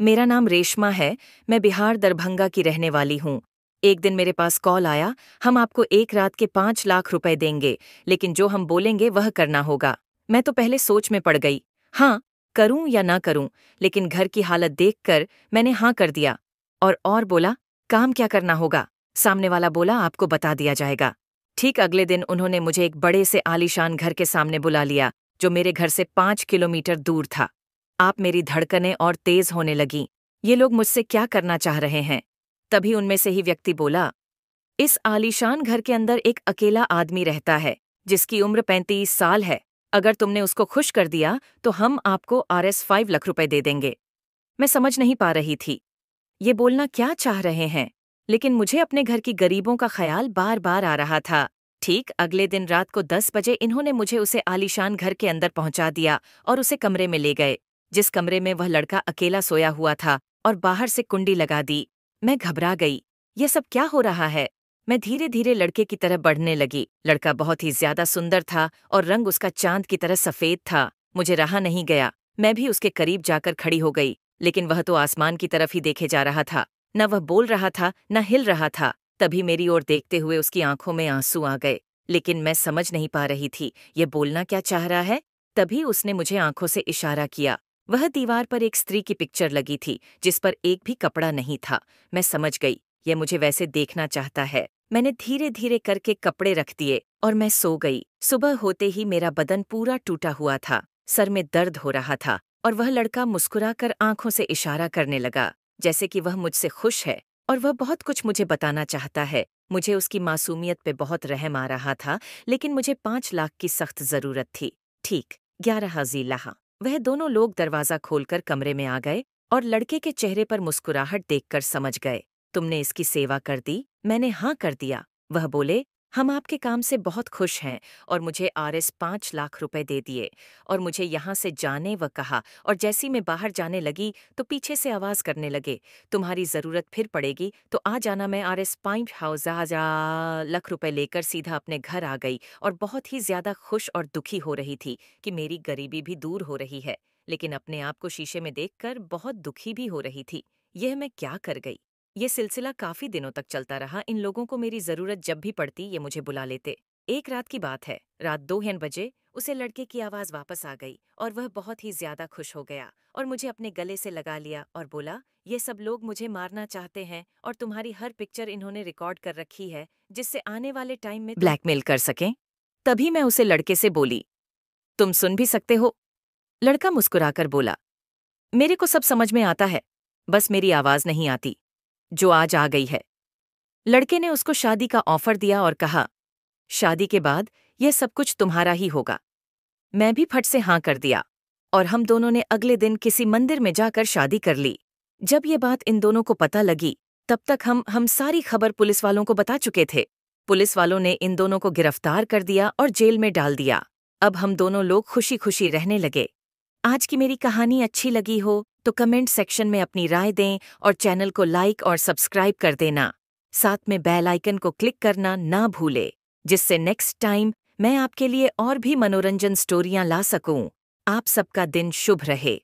मेरा नाम रेशमा है, मैं बिहार दरभंगा की रहने वाली हूँ। एक दिन मेरे पास कॉल आया, हम आपको एक रात के 5 लाख रुपए देंगे, लेकिन जो हम बोलेंगे वह करना होगा। मैं तो पहले सोच में पड़ गई, हाँ करूँ या ना करूँ, लेकिन घर की हालत देखकर मैंने हाँ कर दिया और बोला काम क्या करना होगा। सामने वाला बोला आपको बता दिया जाएगा। ठीक अगले दिन उन्होंने मुझे एक बड़े से आलीशान घर के सामने बुला लिया जो मेरे घर से 5 किलोमीटर दूर था। आप मेरी धड़कनें और तेज होने लगीं, ये लोग मुझसे क्या करना चाह रहे हैं। तभी उनमें से ही व्यक्ति बोला, इस आलीशान घर के अंदर एक अकेला आदमी रहता है जिसकी उम्र 35 साल है, अगर तुमने उसको खुश कर दिया तो हम आपको आरएस 5 लाख रुपए दे देंगे। मैं समझ नहीं पा रही थी ये बोलना क्या चाह रहे हैं, लेकिन मुझे अपने घर की गरीबों का ख्याल बार बार आ रहा था। ठीक अगले दिन रात को 10 बजे इन्होंने मुझे उसे आलीशान घर के अंदर पहुंचा दिया और उसे कमरे में ले गए जिस कमरे में वह लड़का अकेला सोया हुआ था, और बाहर से कुंडी लगा दी। मैं घबरा गई, यह सब क्या हो रहा है। मैं धीरे धीरे लड़के की तरफ बढ़ने लगी। लड़का बहुत ही ज्यादा सुंदर था और रंग उसका चांद की तरह सफेद था। मुझे रहा नहीं गया, मैं भी उसके करीब जाकर खड़ी हो गई, लेकिन वह तो आसमान की तरफ ही देखे जा रहा था, न वह बोल रहा था न हिल रहा था। तभी मेरी ओर देखते हुए उसकी आंखों में आंसू आ गए, लेकिन मैं समझ नहीं पा रही थी यह बोलना क्या चाह रहा है। तभी उसने मुझे आंखों से इशारा किया। वह दीवार पर एक स्त्री की पिक्चर लगी थी जिस पर एक भी कपड़ा नहीं था। मैं समझ गई यह मुझे वैसे देखना चाहता है। मैंने धीरे धीरे करके कपड़े रख दिए और मैं सो गई। सुबह होते ही मेरा बदन पूरा टूटा हुआ था, सर में दर्द हो रहा था, और वह लड़का मुस्कुराकर आंखों से इशारा करने लगा जैसे कि वह मुझसे खुश है और वह बहुत कुछ मुझे बताना चाहता है। मुझे उसकी मासूमियत पे बहुत रहम आ रहा था, लेकिन मुझे 5 लाख की सख्त जरूरत थी। ठीक 11 बजे वह दोनों लोग दरवाज़ा खोलकर कमरे में आ गए और लड़के के चेहरे पर मुस्कुराहट देखकर समझ गए। तुमने इसकी सेवा कर दी, मैंने हाँ कर दिया। वह बोले हम आपके काम से बहुत खुश हैं और मुझे आरएस 5 लाख रुपए दे दिए और मुझे यहाँ से जाने व कहा। और जैसी मैं बाहर जाने लगी तो पीछे से आवाज़ करने लगे, तुम्हारी ज़रूरत फिर पड़ेगी तो आ जाना। मैं आरएस 5 लाख रुपए लेकर सीधा अपने घर आ गई और बहुत ही ज़्यादा खुश और दुखी हो रही थी कि मेरी गरीबी भी दूर हो रही है, लेकिन अपने आप को शीशे में देखकर बहुत दुखी भी हो रही थी। यह मैं क्या कर गई। ये सिलसिला काफ़ी दिनों तक चलता रहा। इन लोगों को मेरी ज़रूरत जब भी पड़ती ये मुझे बुला लेते। एक रात की बात है, रात 2 बजे उसे लड़के की आवाज़ वापस आ गई और वह बहुत ही ज़्यादा खुश हो गया और मुझे अपने गले से लगा लिया और बोला ये सब लोग मुझे मारना चाहते हैं और तुम्हारी हर पिक्चर इन्होंने रिकॉर्ड कर रखी है जिससे आने वाले टाइम में ब्लैकमेल कर सकें। तभी मैं उसे लड़के से बोली तुम सुन भी सकते हो। लड़का मुस्कुराकर बोला मेरे को सब समझ में आता है, बस मेरी आवाज़ नहीं आती जो आज आ गई है। लड़के ने उसको शादी का ऑफर दिया और कहा शादी के बाद यह सब कुछ तुम्हारा ही होगा। मैं भी फट से हाँ कर दिया और हम दोनों ने अगले दिन किसी मंदिर में जाकर शादी कर ली। जब ये बात इन दोनों को पता लगी तब तक हम सारी खबर पुलिस वालों को बता चुके थे। पुलिस वालों ने इन दोनों को गिरफ्तार कर दिया और जेल में डाल दिया। अब हम दोनों लोग खुशी खुशी रहने लगे। आज की मेरी कहानी अच्छी लगी हो तो कमेंट सेक्शन में अपनी राय दें और चैनल को लाइक और सब्सक्राइब कर देना। साथ में बेल आइकन को क्लिक करना ना भूले जिससे नेक्स्ट टाइम मैं आपके लिए और भी मनोरंजन स्टोरियां ला सकूं। आप सबका दिन शुभ रहे।